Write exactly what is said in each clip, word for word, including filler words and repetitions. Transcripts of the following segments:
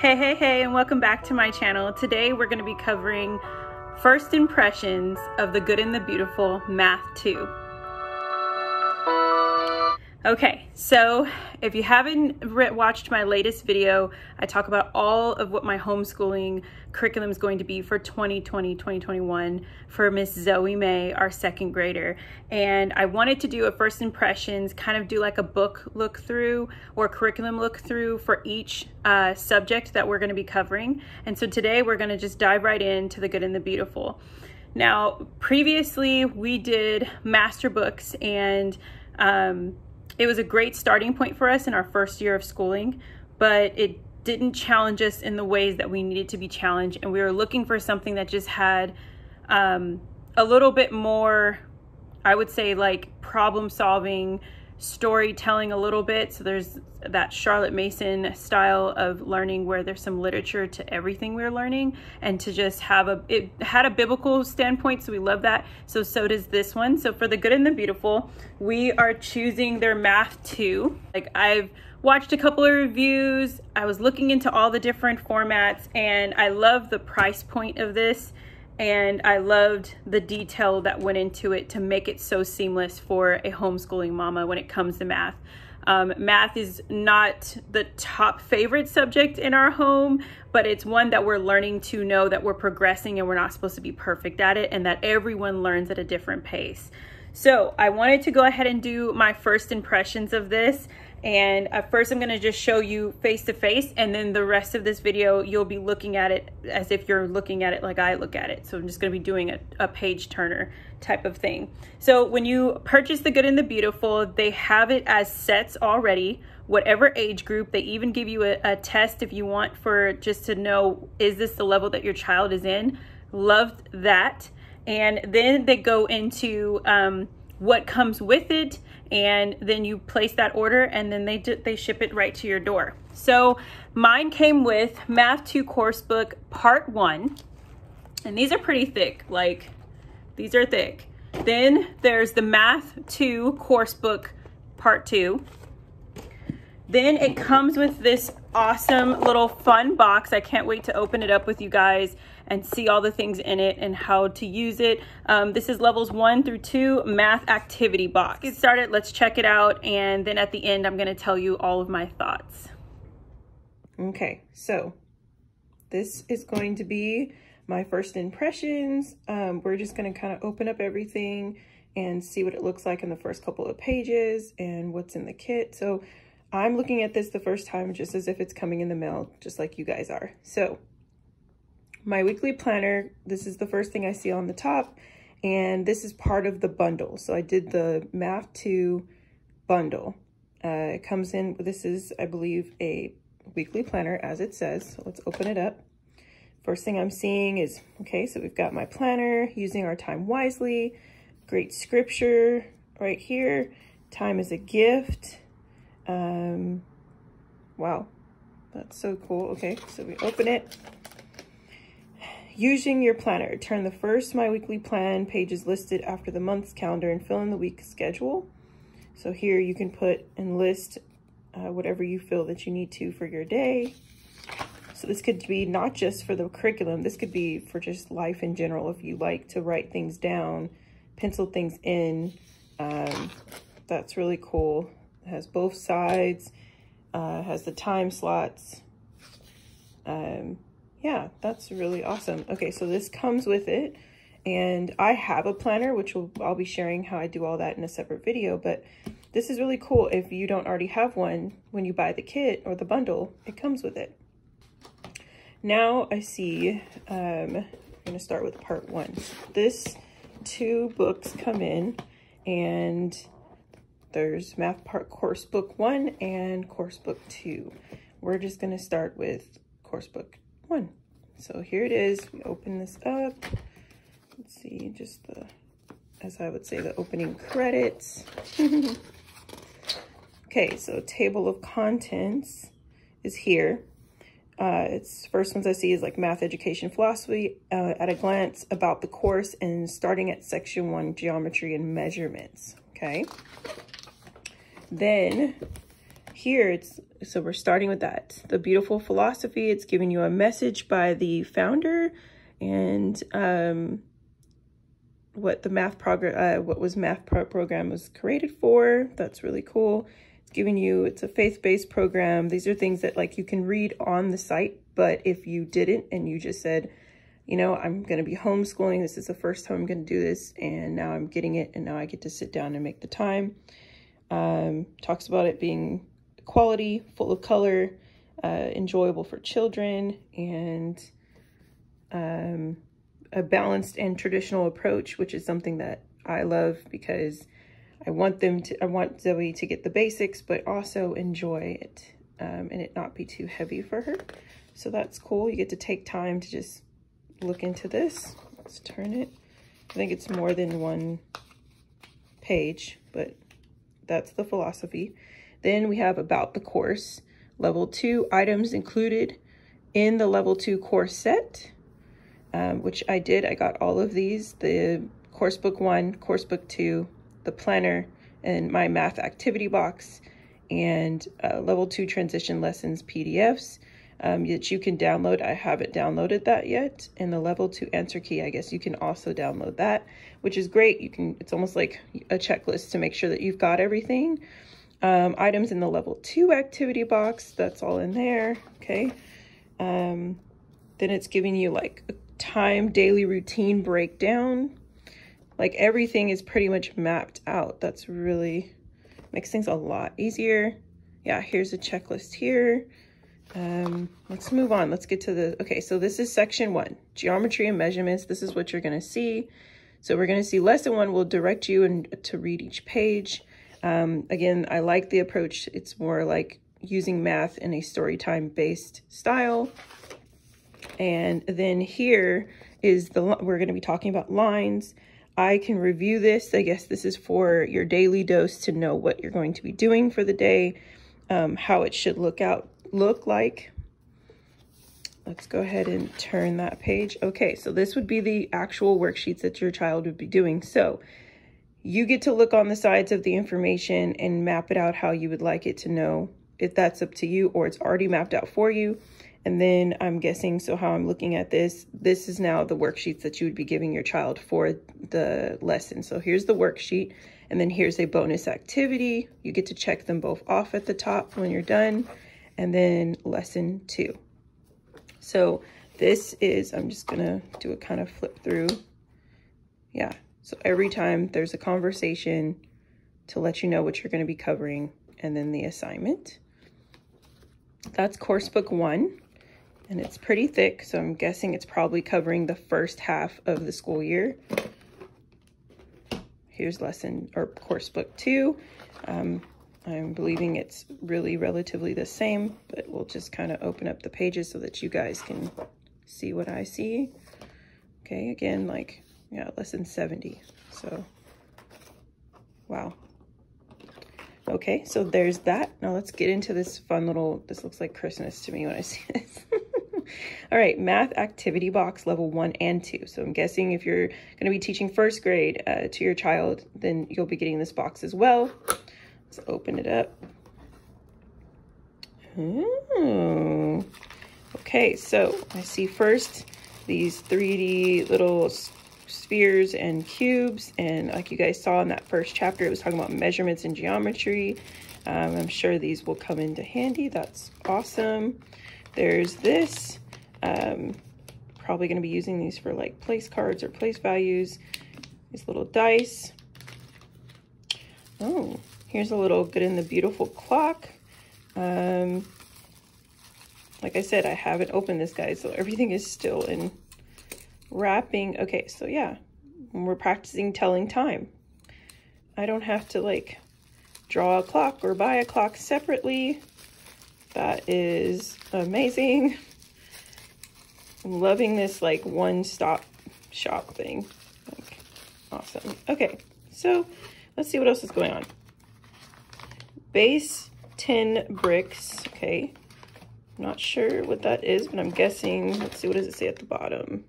Hey, hey, hey, and welcome back to my channel. Today we're going to be covering first impressions of The Good and the Beautiful Math two. Okay, so if you haven't watched my latest video, I talk about all of what my homeschooling curriculum is going to be for twenty twenty, twenty twenty-one for Miss Zoe May, our second grader. And I wanted to do a first impressions, kind of do like a book look through or curriculum look through for each uh, subject that we're going to be covering. And so today we're going to just dive right into The Good and the Beautiful. Now, previously we did master books, and um, it was a great starting point for us in our first year of schooling, but it didn't challenge us in the ways that we needed to be challenged. And we were looking for something that just had um, a little bit more, I would say, like problem solving, storytelling a little bit. So there's that Charlotte Mason style of learning where there's some literature to everything we're learning, and to just have a, it had a biblical standpoint, so we love that. So, so does this one. So for The Good and the Beautiful, we are choosing their math two. Like, I've watched a couple of reviews, I was looking into all the different formats, and I love the price point of this. And I loved the detail that went into it to make it so seamless for a homeschooling mama when it comes to math. Um, math is not the top favorite subject in our home, but it's one that we're learning to know that we're progressing and we're not supposed to be perfect at it, and that everyone learns at a different pace. So I wanted to go ahead and do my first impressions of this. And at first I'm going to just show you face to face, and then the rest of this video you'll be looking at it as if you're looking at it like I look at it. So I'm just going to be doing a, a page turner type of thing. So when you purchase The Good and the Beautiful, they have it as sets already, whatever age group. They even give you a, a test if you want, for just to know, is this the level that your child is in? Loved that. And then they go into um, what comes with it, and then you place that order, and then they they ship it right to your door. So mine came with math two course book part one, and these are pretty thick. Like, these are thick. Then there's the math two course book part two. Then it comes with this awesome little fun box. I can't wait to open it up with you guys and see all the things in it and how to use it. Um, this is levels one through two math activity box. Let's get started, let's check it out, and then at the end I'm gonna tell you all of my thoughts. Okay, so this is going to be my first impressions. Um, we're just gonna kind of open up everything and see what it looks like in the first couple of pages and what's in the kit. So I'm looking at this the first time just as if it's coming in the mail, just like you guys are. So my weekly planner, this is the first thing I see on the top, and this is part of the bundle. So I did the math two bundle. Uh, it comes in, this is, I believe, a weekly planner, as it says. So let's open it up. First thing I'm seeing is, okay, so we've got my planner, using our time wisely, great scripture right here, time is a gift. Um, wow, that's so cool. Okay, so we open it. Using your planner, turn the first My Weekly Plan pages listed after the month's calendar and fill in the week schedule. So here you can put and list uh, whatever you feel that you need to for your day. So this could be not just for the curriculum, this could be for just life in general. If you like to write things down, pencil things in, um, that's really cool. It has both sides, uh, has the time slots. Um, yeah, that's really awesome. Okay, so this comes with it, and I have a planner, which will, I'll be sharing how I do all that in a separate video, but this is really cool. If you don't already have one, when you buy the kit or the bundle, it comes with it. Now I see, um, I'm gonna start with part one. This two books come in, and there's math part course book one and course book two. We're just gonna start with course book one. So here it is, we open this up. Let's see, just the, as I would say, the opening credits. Okay, so table of contents is here. Uh, it's first ones I see is like math education philosophy, uh, at a glance, about the course, and starting at section one, geometry and measurements, okay? Then here, it's so we're starting with that. The Beautiful Philosophy, it's giving you a message by the founder and um, what the math progr uh, what was math pro program was created for. That's really cool. It's giving you, it's a faith-based program. These are things that like you can read on the site, but if you didn't and you just said, you know, I'm going to be homeschooling. This is the first time I'm going to do this, and now I'm getting it, and now I get to sit down and make the time. Um, talks about it being quality, full of color, uh, enjoyable for children, and um, a balanced and traditional approach, which is something that I love because I want them to, I want Zoe to get the basics, but also enjoy it um, and it not be too heavy for her. So that's cool. You get to take time to just look into this. Let's turn it. I think it's more than one page, but that's the philosophy. Then we have about the course. Level two items included in the level two course set, um, which I did. I got all of these, the course book one, course book two, the planner, and my math activity box, and uh, level two transition lessons P D Fs um, that you can download. I haven't downloaded that yet. And the level two answer key, I guess you can also download that, which is great. You can, it's almost like a checklist to make sure that you've got everything. Um, items in the level two activity box, that's all in there, okay? Um, then it's giving you like a time, daily routine breakdown. Like everything is pretty much mapped out. That's really, makes things a lot easier. Yeah, here's a checklist here. Um, let's move on, let's get to the, okay, so this is section one, geometry and measurements. This is what you're gonna see. So we're going to see lesson one will direct you and to read each page. Um, again, I like the approach. It's more like using math in a story time based style. And then here is the, we're going to be talking about lines. I can review this. I guess this is for your daily dose to know what you're going to be doing for the day, um, how it should look out, look like. Let's go ahead and turn that page. Okay, so this would be the actual worksheets that your child would be doing. So you get to look on the sides of the information and map it out how you would like it to know, if that's up to you or it's already mapped out for you. And then I'm guessing, so how I'm looking at this, this is now the worksheets that you would be giving your child for the lesson. So here's the worksheet, and then here's a bonus activity. You get to check them both off at the top when you're done. And then lesson two. So this is, I'm just gonna do a kind of flip through. Yeah, so every time there's a conversation to let you know what you're gonna be covering, and then the assignment. That's course book one, and it's pretty thick, so I'm guessing it's probably covering the first half of the school year. Here's lesson, or course book two. Um, I'm believing it's really relatively the same, but we'll just kind of open up the pages so that you guys can see what I see. Okay, again, like, yeah, lesson seventy. So, wow. Okay, so there's that. Now let's get into this fun little, this looks like Christmas to me when I see this. All right, math activity box level one and two. So I'm guessing if you're going to be teaching first grade uh, to your child, then you'll be getting this box as well. Let's open it up. Ooh. Okay, so I see first these three D little spheres and cubes. And like you guys saw in that first chapter, it was talking about measurements and geometry. Um, I'm sure these will come into handy. That's awesome. There's this. Um, probably going to be using these for like place cards or place values. These little dice. Oh. Here's a little Good and the Beautiful clock. Um, like I said, I haven't opened this, guys, so everything is still in wrapping. Okay, so yeah, we're practicing telling time. I don't have to like draw a clock or buy a clock separately. That is amazing. I'm loving this like one-stop shop thing. Like, awesome. Okay, so let's see what else is going on. Base ten bricks, okay. I'm not sure what that is, but I'm guessing, let's see, what does it say at the bottom?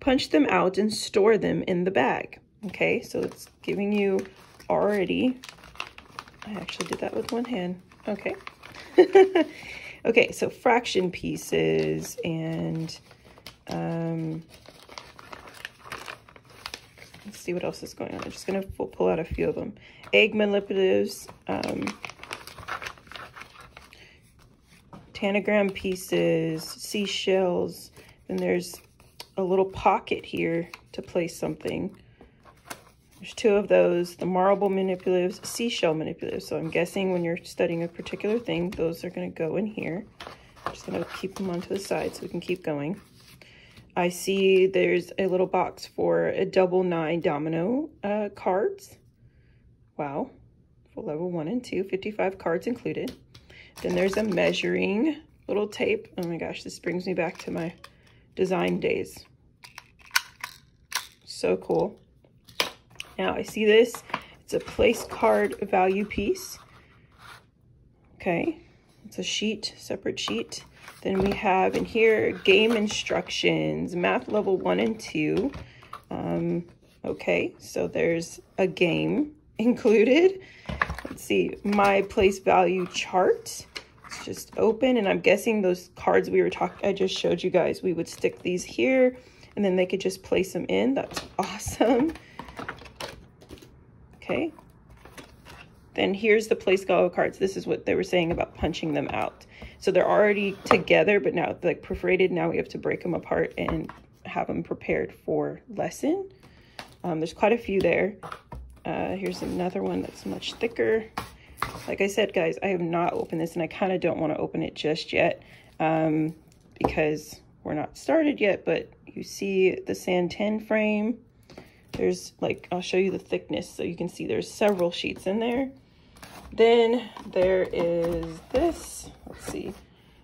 Punch them out and store them in the bag, okay? So it's giving you already, I actually did that with one hand. Okay. Okay, so fraction pieces and um, let's see what else is going on. I'm just going to pull out a few of them. Egg manipulatives, um, tannogram pieces, seashells, and there's a little pocket here to place something. There's two of those, the marble manipulatives, seashell manipulatives. So I'm guessing when you're studying a particular thing, those are going to go in here. I'm just going to keep them onto the side so we can keep going. I see there's a little box for a double nine domino uh, cards. Wow. For level one and two, fifty-five cards included. Then there's a measuring little tape. Oh my gosh, this brings me back to my design days. So cool. Now I see this, it's a place card value piece. Okay, it's a sheet, separate sheet. Then we have in here game instructions, math level one and two. Um, okay, so there's a game included. Let's see, my place value chart. It's just open, and I'm guessing those cards we were talking, I just showed you guys, we would stick these here and then they could just place them in. That's awesome. Okay, then here's the place value cards. This is what they were saying about punching them out. So they're already together, but now like perforated. Now we have to break them apart and have them prepared for lesson. Um, there's quite a few there. Uh, here's another one that's much thicker. Like I said, guys, I have not opened this, and I kind of don't want to open it just yet um, because we're not started yet, but you see the Santen frame. There's like, I'll show you the thickness so you can see there's several sheets in there. Then there is this, let's see,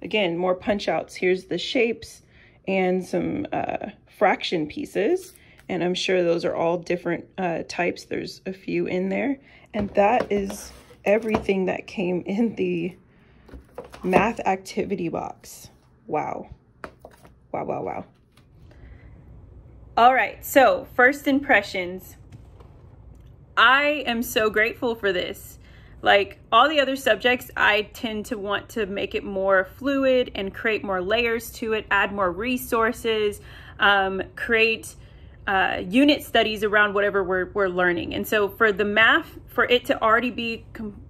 again, more punch outs. Here's the shapes and some uh, fraction pieces. And I'm sure those are all different uh, types. There's a few in there. And that is everything that came in the math activity box. Wow. Wow, wow, wow. All right, so first impressions. I am so grateful for this. Like all the other subjects, I tend to want to make it more fluid and create more layers to it, add more resources, um, create uh, unit studies around whatever we're, we're learning. And so for the math, for it to already be com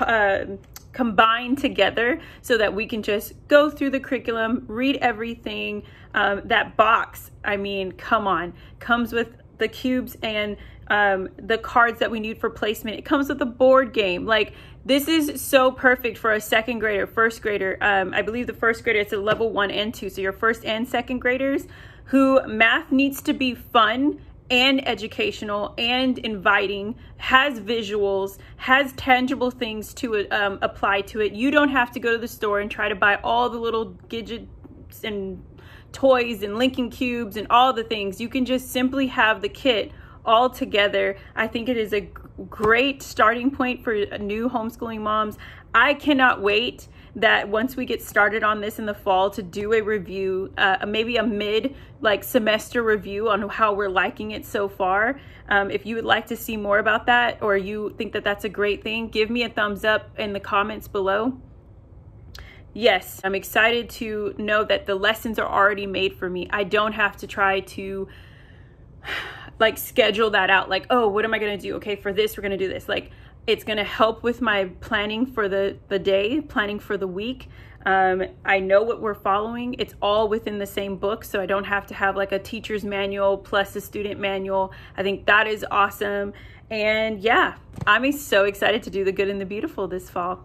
uh, combined together so that we can just go through the curriculum, read everything. Um, that box, I mean, come on, comes with the cubes and um, the cards that we need for placement. It comes with a board game. Like, this is so perfect for a second grader, first grader. Um, I believe the first grader, it's a level one and two. So your first and second graders who math needs to be fun and educational and inviting, has visuals, has tangible things to um, apply to it. You don't have to go to the store and try to buy all the little gadgets and toys and Lincoln cubes and all the things. You can just simply have the kit all together. I think it is a great starting point for new homeschooling moms. I cannot wait that once we get started on this in the fall to do a review, uh, maybe a mid like semester review on how we're liking it so far. Um, if you would like to see more about that, or you think that that's a great thing, give me a thumbs up in the comments below. Yes, I'm excited to know that the lessons are already made for me. I don't have to try to like schedule that out. Like, oh, what am I gonna do? Okay, for this, we're gonna do this. Like, it's gonna help with my planning for the, the day, planning for the week. Um, I know what we're following. It's all within the same book, so I don't have to have like a teacher's manual plus a student manual. I think that is awesome. And yeah, I'm so excited to do The Good and the Beautiful this fall.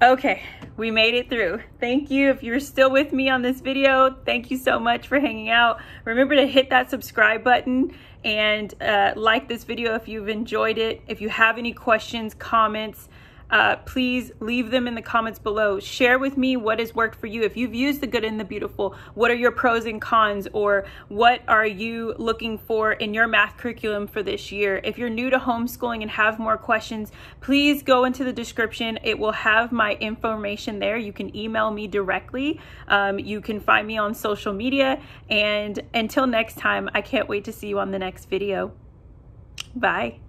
Okay, we made it through. Thank you. If you're still with me on this video, thank you so much for hanging out. Remember to hit that subscribe button and uh, like this video if you've enjoyed it. If you have any questions, comments, uh, please leave them in the comments below. Share with me what has worked for you. If you've used The Good and the Beautiful, what are your pros and cons, or what are you looking for in your math curriculum for this year? If you're new to homeschooling and have more questions, please go into the description. It will have my information there. You can email me directly. Um, you can find me on social media. And until next time, I can't wait to see you on the next video. Bye.